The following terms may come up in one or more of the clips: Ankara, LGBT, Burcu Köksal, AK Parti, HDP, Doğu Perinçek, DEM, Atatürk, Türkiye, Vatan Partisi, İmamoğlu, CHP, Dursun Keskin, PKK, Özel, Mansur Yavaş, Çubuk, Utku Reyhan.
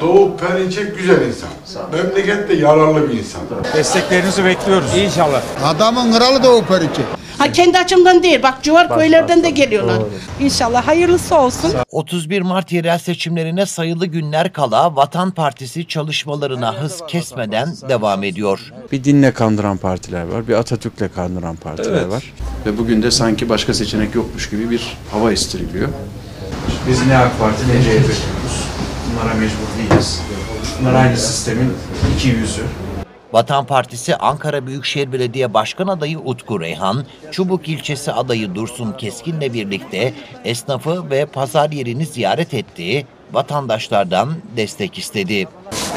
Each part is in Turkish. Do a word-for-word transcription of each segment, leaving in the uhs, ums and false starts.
Doğu Perinçek güzel insan. Memleket de yararlı bir insan. Desteklerinizi bekliyoruz. İnşallah. Adamın kralı Doğu Perinçek. Ha kendi açımdan değil. Bak civar köylerden de geliyorlar. Doğru. İnşallah hayırlısı olsun. otuz bir Mart yerel seçimlerine sayılı günler kala Vatan Partisi çalışmalarına evet, hız kesmeden Partisi devam ediyor. Bir dinle kandıran partiler var. Bir Atatürk'le kandıran partiler evet. var. Ve bugün de sanki başka seçenek yokmuş gibi bir hava estiriliyor. Biz ne AK Parti ne C H P diyoruz. Bunlara mecbur değiliz. Bunlar aynı sistemin iki yüzü. Vatan Partisi Ankara Büyükşehir Belediye Başkan adayı Utku Reyhan, Çubuk ilçesi adayı Dursun Keskin'le birlikte esnafı ve pazar yerini ziyaret etti, vatandaşlardan destek istedi.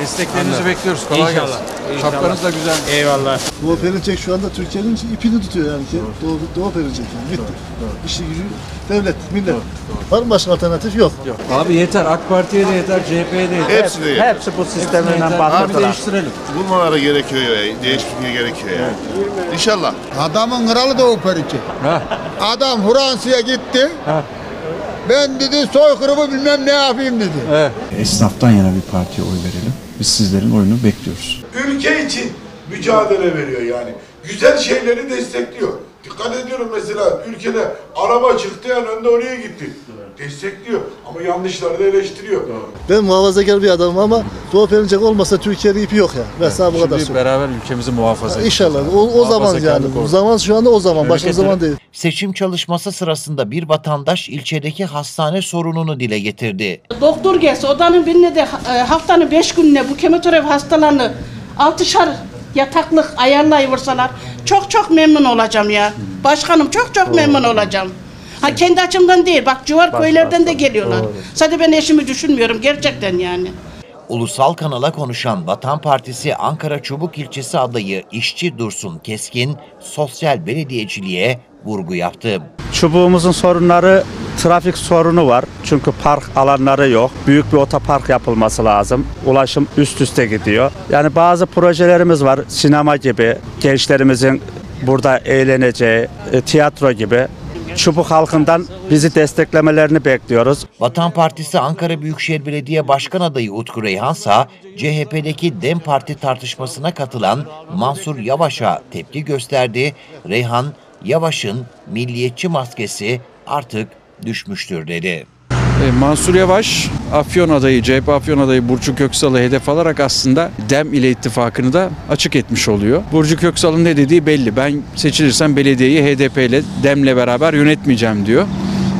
Desteklerinizi Anladım. bekliyoruz. Kolay gelsin. Şapkanız da güzel. Eyvallah. Doğu Perinçek şu anda Türkiye'nin ipini tutuyor yani ki. Doğu, Doğu Perinçek yani. Bitti. İşi gücü devlet, millet. Doğru. Doğru. Var mı başka alternatif? Yok. Yok. Abi yeter. AK Parti'ye de yeter, C H P'ye de yeter. Hepsi de yeter. Hepsi bu sistemlerden bahsettiler. Abi değiştirelim. Bulmaları gerekiyor ya. Değişikliğe gerekiyor ya. Evet. İnşallah. Adamın kralı Doğu Perinçek. Adam Fransa'ya gitti. Ha. Ben dedi soykırımı bilmem ne yapayım dedi. Evet. Esnaftan yana bir partiye oy verelim. Biz sizlerin oyunu bekliyoruz. Ülke için mücadele veriyor yani. Güzel şeyleri destekliyor. Dikkat ediyorum mesela ülkede araba çıktı yani önde oraya gitti. Destekliyor ama yanlışları da eleştiriyor. Ben muhafazakar bir adamım ama Doğu Perinçek olmasa Türkiye'nin ipi yok ya. Yani. Mesela bu kadar. Şimdi beraber ülkemizi muhafaza edeceğiz. İnşallah. Yani. O, o zaman yani. O zaman şu anda o zaman. Başka zaman değil. Seçim çalışması sırasında bir vatandaş ilçedeki hastane sorununu dile getirdi. Doktor gelse odanın birine de haftanın beş gününe bu kemoterapi hastalarını altışar yataklık ayarlayıversalar çok çok memnun olacağım ya. Başkanım çok çok memnun olacağım. Ha kendi açımdan değil. Bak civar köylerden de geliyorlar. Doğru. Sadece ben eşimi düşünmüyorum gerçekten yani. Ulusal kanala konuşan Vatan Partisi Ankara Çubuk ilçesi adayı işçi Dursun Keskin sosyal belediyeciliğe vurgu yaptı. Çubuğumuzun sorunları trafik sorunu var. Çünkü park alanları yok. Büyük bir otopark yapılması lazım. Ulaşım üst üste gidiyor. Yani bazı projelerimiz var. Sinema gibi, gençlerimizin burada eğleneceği, tiyatro gibi. Çubuk halkından bizi desteklemelerini bekliyoruz. Vatan Partisi Ankara Büyükşehir Belediye Başkan adayı Utku Reyhansa, C H P'deki DEM Parti tartışmasına katılan Mansur Yavaş'a tepki gösterdi. Reyhan, Yavaş'ın milliyetçi maskesi artık düşmüştür dedi. Mansur Yavaş, Afyon adayı, C H P Afyon adayı Burcu Köksal'ı hedef alarak aslında DEM ile ittifakını da açık etmiş oluyor. Burcu Köksal'ın ne dediği belli. Ben seçilirsem belediyeyi H D P ile DEM ile beraber yönetmeyeceğim diyor.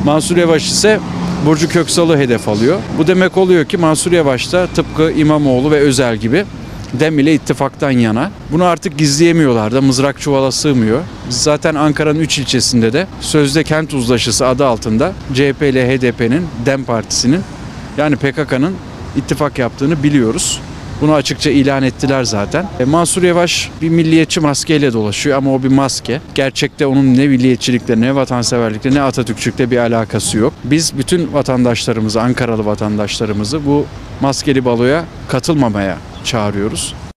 Mansur Yavaş ise Burcu Köksal'ı hedef alıyor. Bu demek oluyor ki Mansur Yavaş da tıpkı İmamoğlu ve Özel gibi DEM ile ittifaktan yana. Bunu artık gizleyemiyorlar da, mızrak çuvala sığmıyor. Biz zaten Ankara'nın üç ilçesinde de sözde kent uzlaşısı adı altında C H P ile H D P'nin, DEM Partisi'nin yani P K K'nın ittifak yaptığını biliyoruz. Bunu açıkça ilan ettiler zaten. E, Mansur Yavaş bir milliyetçi maskeyle dolaşıyor ama o bir maske. Gerçekte onun ne milliyetçilikle, ne vatanseverlikle, ne Atatürkçülükle bir alakası yok. Biz bütün vatandaşlarımızı, Ankaralı vatandaşlarımızı bu maskeli baloya katılmamaya çağırıyoruz.